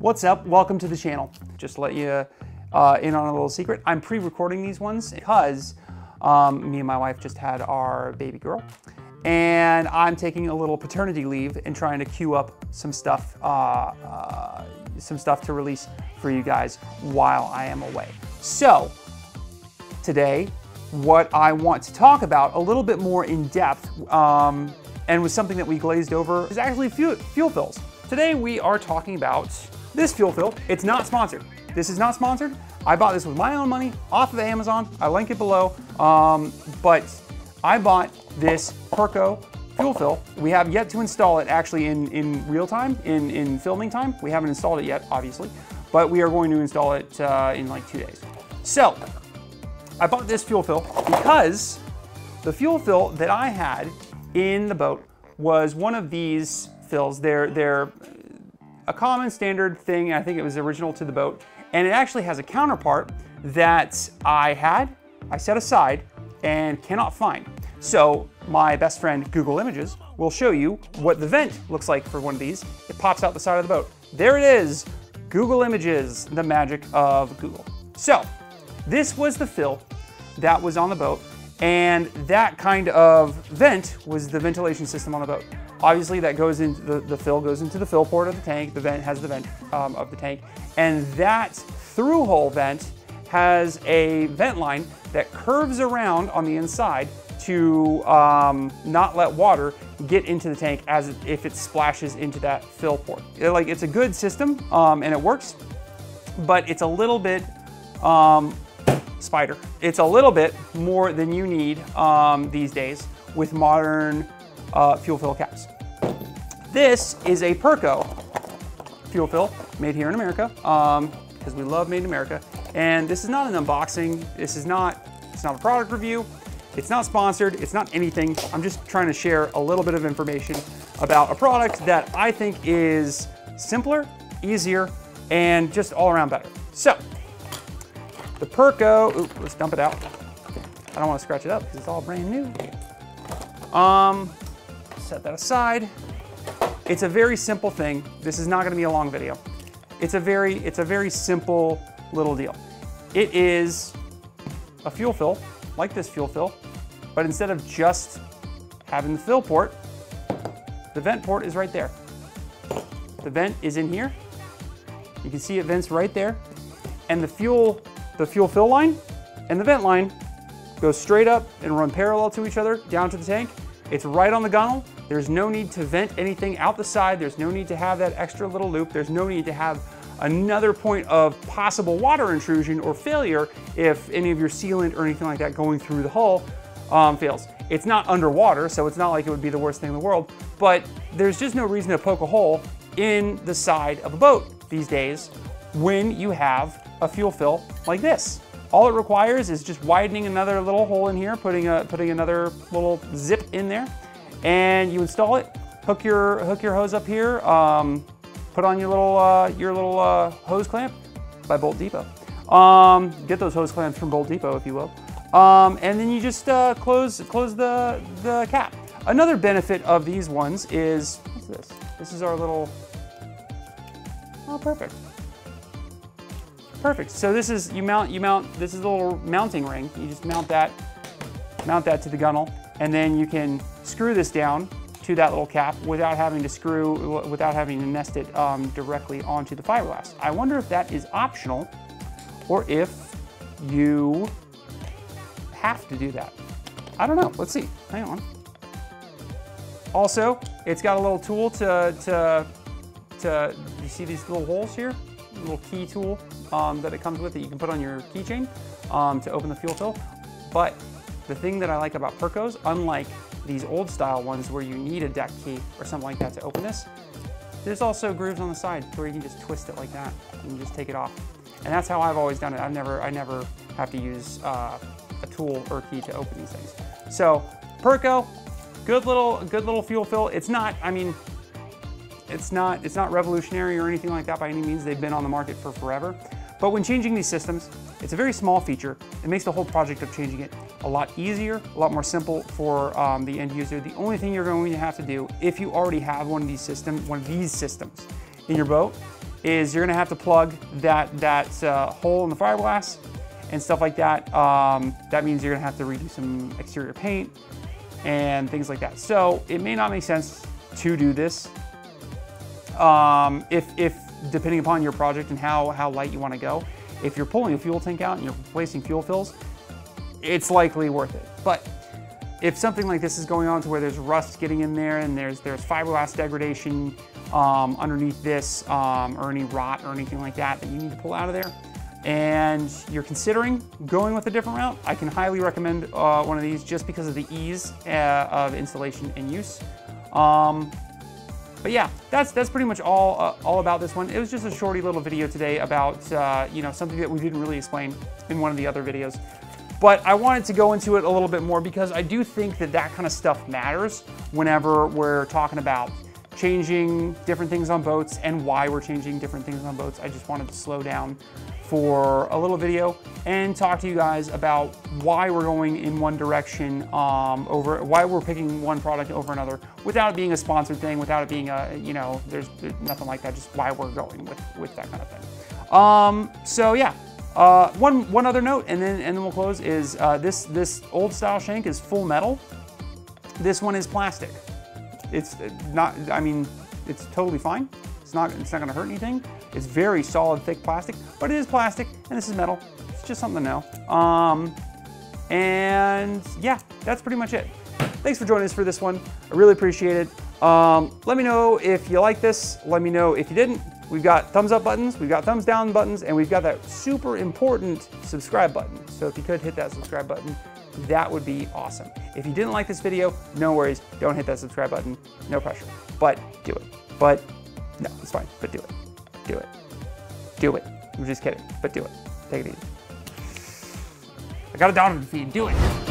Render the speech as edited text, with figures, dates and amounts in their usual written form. What's up? Welcome to the channel. Just to let you in on a little secret, I'm pre-recording these ones because me and my wife just had our baby girl, and I'm taking a little paternity leave and trying to queue up some stuff to release for you guys while I am away. So today, what I want to talk about a little bit more in depth, and with something that we glazed over, is actually fuel fills. Today we are talking about this fuel fill. It's not sponsored. This is not sponsored. I bought this with my own money off of Amazon. I link it below. But I bought this Perko fuel fill. We have yet to install it actually in real time, in filming time. We haven't installed it yet, obviously, but we are going to install it in like 2 days. So I bought this fuel fill because the fuel fill that I had in the boat was one of these fills. They're a common standard thing. I think it was original to the boat, and it actually has a counterpart that I set aside and cannot find. So my best friend Google Images will show you what the vent looks like for one of these. It pops out the side of the boat. There it is. Google Images, the magic of Google. So this was the fill that was on the boat, and that kind of vent was the ventilation system on the boat. Obviously, that goes into the fill goes into the fill port of the tank. The vent has the vent of the tank, and that through-hole vent has a vent line that curves around on the inside to not let water get into the tank as if it splashes into that fill port. It's a good system, and it works, but it's a little bit spider. It's a little bit more than you need these days with modern fuel fill caps. This is a Perko fuel fill made here in America, because we love made in America. And this is not an unboxing. This is not, it's not a product review. It's not sponsored. It's not anything. I'm just trying to share a little bit of information about a product that I think is simpler, easier, and just all around better. So the Perko, ooh, let's dump it out. I don't want to scratch it up because it's all brand new. Set that aside. It's a very simple thing. This is not going to be a long video. It's a very simple little deal. It is a fuel fill like this fuel fill, but instead of just having the fill port, the vent port is right there. The vent is in here. You can see it vents right there, and the fuel fill line and the vent line go straight up and run parallel to each other down to the tank. It's right on the gunnel. There's no need to vent anything out the side. There's no need to have that extra little loop. There's no need to have another point of possible water intrusion or failure if any of your sealant or anything like that going through the hull fails. It's not underwater, so it's not like it would be the worst thing in the world, but there's just no reason to poke a hole in the side of a boat these days when you have a fuel fill like this. All it requires is just widening another little hole in here, putting another little zip in there, and you install it. Hook your hose up here. Put on your little hose clamp by Bolt Depot. Get those hose clamps from Bolt Depot if you will, and then you just close the cap. Another benefit of these ones is what's this? This is our little perfect. Perfect. So this is this is a little mounting ring. You just mount that to the gunnel, and then you can screw this down to that little cap without having to nest it directly onto the fiberglass. I wonder if that is optional or if you have to do that. I don't know. Let's see. Hang on. Also, it's got a little tool to you see these little holes here? Little key tool that it comes with that you can put on your keychain to open the fuel fill. But the thing that I like about Perko's, unlike these old style ones where you need a deck key or something like that to open this, there's also grooves on the side where you can just twist it like that and just take it off. And that's how I've always done it. I never have to use a tool or a key to open these things. So Perko, good little fuel fill. It's not revolutionary or anything like that by any means. They've been on the market for forever. But when changing these systems, it's a very small feature. It makes the whole project of changing it a lot easier, a lot more simple for the end user. The only thing you're going to have to do if you already have one of these systems in your boat is you're gonna have to plug that hole in the fiberglass and stuff like that. That means you're gonna have to redo some exterior paint and things like that. So it may not make sense to do this if depending upon your project and how light you want to go. If you're pulling a fuel tank out and you're replacing fuel fills, it's likely worth it. But if something like this is going on to where there's rust getting in there and there's fiberglass degradation underneath this or any rot or anything like that that you need to pull out of there, and you're considering going with a different route, I can highly recommend one of these just because of the ease of installation and use. But yeah, that's pretty much all about this one. It was just a shorty little video today about you know, something that we didn't really explain in one of the other videos. But I wanted to go into it a little bit more because I do think that that kind of stuff matters whenever we're talking about changing different things on boats and why we're changing different things on boats. I just wanted to slow down for a little video and talk to you guys about why we're going in one direction why we're picking one product over another, without it being a sponsored thing, without it being a, you know, there's nothing like that, just why we're going with that kind of thing. So yeah. One other note, and then we'll close, is this old style shank is full metal. This one is plastic. It's not, I mean, it's totally fine. It's not gonna hurt anything. It's very solid, thick plastic, but it is plastic, and this is metal. It's just something to know. And yeah, that's pretty much it. Thanks for joining us for this one. I really appreciate it. Let me know if you like this. Let me know if you didn't. We've got thumbs up buttons, we've got thumbs down buttons, and we've got that super important subscribe button. So if you could hit that subscribe button, that would be awesome. If you didn't like this video, no worries, don't hit that subscribe button, no pressure, but do it. But, no, it's fine, but do it, do it, do it. I'm just kidding, but do it, take it easy. I got it down on the feed, do it.